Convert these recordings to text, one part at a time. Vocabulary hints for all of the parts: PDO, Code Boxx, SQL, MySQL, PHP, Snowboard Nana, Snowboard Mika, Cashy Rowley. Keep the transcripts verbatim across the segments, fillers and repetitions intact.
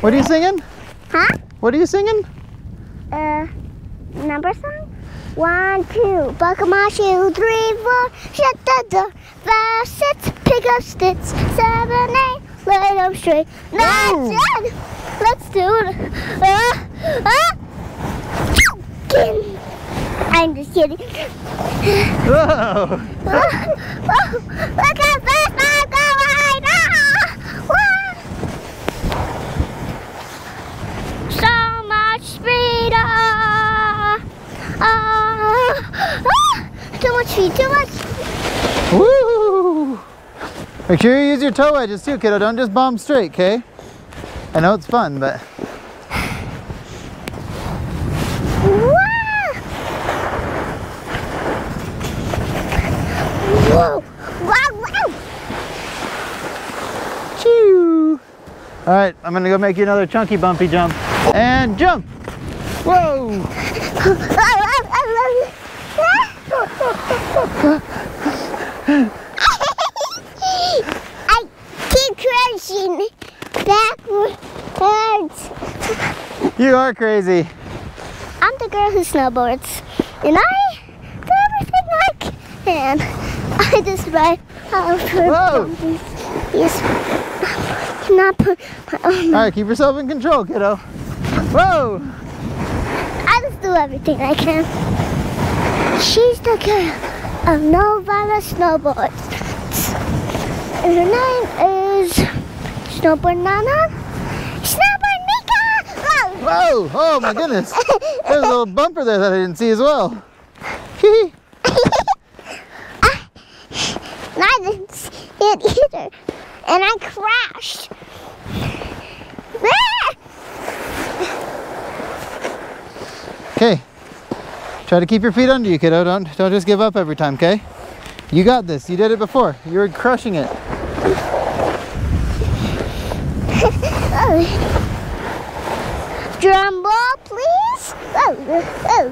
What are you singing? Huh? What are you singing? Uh, number song? One, two, buckle my shoe, three, four, shut the door, five, six, pick up sticks, seven, eight, light up straight, nine, ten. Let's do it. Uh, uh, I'm just kidding. Whoa. Whoa, whoa. Look how fast I'm going. Ah. So much speed. Ah. Ah. Ah. Too much speed, too much. Woo. Make sure you use your toe edges too, kiddo. Don't just bomb straight, okay? I know it's fun, but... Whoa! Wow! Wow! Choo! All right, I'm gonna go make you another chunky bumpy jump and jump. Whoa! I keep crashing backwards. You are crazy. I'm the girl who snowboards, and I do everything I can. I just ride out of her. Whoa. Yes. Cannot put my own. Alright, keep yourself in control, kiddo. Whoa! I just do everything I can. She's the girl of Nevada Snowboards. And her name is Snowboard Nana. Snowboard Mika! Whoa! Whoa! Oh my goodness! There's a little bumper there that I didn't see as well. Hee I didn't see it either, and I crashed. Okay, try to keep your feet under you, kiddo. Don't don't just give up every time, okay? You got this. You did it before. You were crushing it. Oh. Drum roll, please. Oh, oh.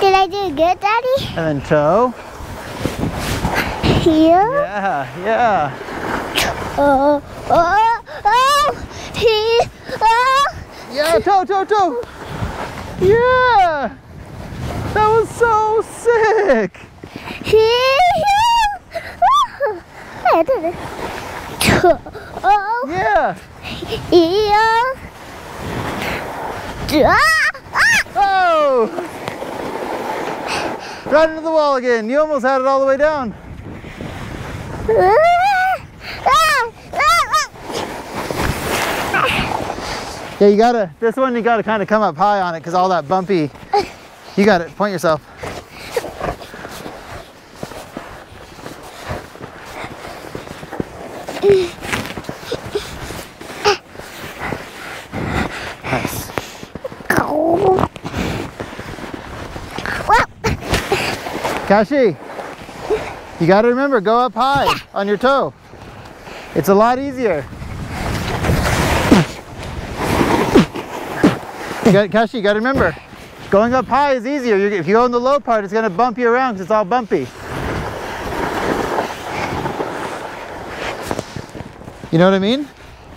Did I do good, Daddy? And then toe. Heel. Yeah, yeah. Oh, oh, oh, heel, oh. Yeah, toe, toe, toe. Yeah. That was so sick. Heel, heel. Oh, I did it. Toe. Yeah. Heel. Oh. Right into the wall again. You almost had it all the way down. Yeah, you gotta, this one you gotta kind of come up high on it because all that bumpy. You got it, point yourself. Nice. Cashy, you gotta remember, go up high yeah. on your toe. It's a lot easier. You got, Cashy, you gotta remember, going up high is easier. You're, if you go in the low part, it's gonna bump you around because it's all bumpy. You know what I mean?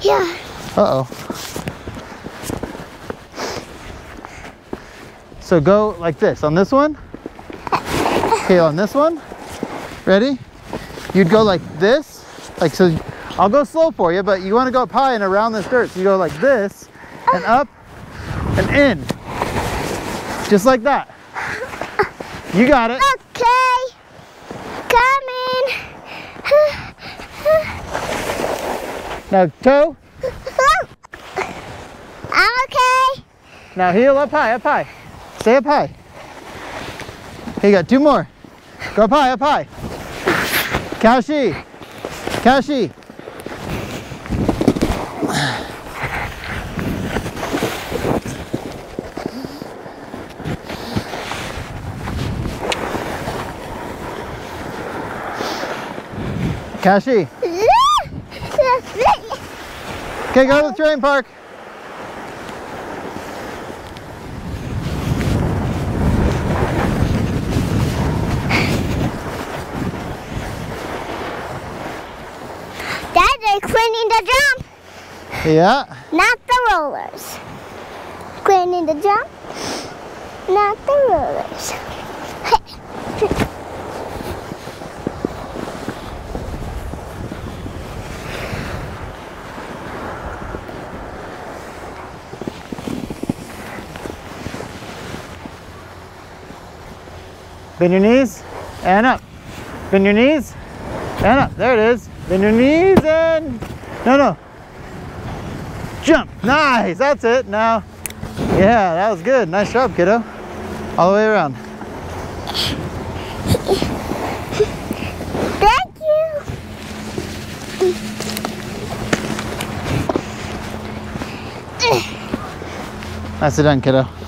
Yeah. Uh-oh. So go like this, on this one. Okay, on this one, ready? You'd go like this, like so. I'll go slow for you, but you want to go up high and around this dirt. So you go like this, and up, and in. Just like that. You got it. Okay, coming. Now toe. I'm okay. Now heel up high, up high. Stay up high. Okay, you got two more. Go up high, up high. Cashy. Cashy. Cashy. Okay, go to the train park. We're cleaning the jump. Yeah. Not the rollers. Cleaning the jump. Not the rollers. Bend your knees and up. Bend your knees and up. There it is. Bend your knees and... No, no. Jump. Nice. That's it. Now, yeah, that was good. Nice job, kiddo. All the way around. Thank you. Nicely done, kiddo.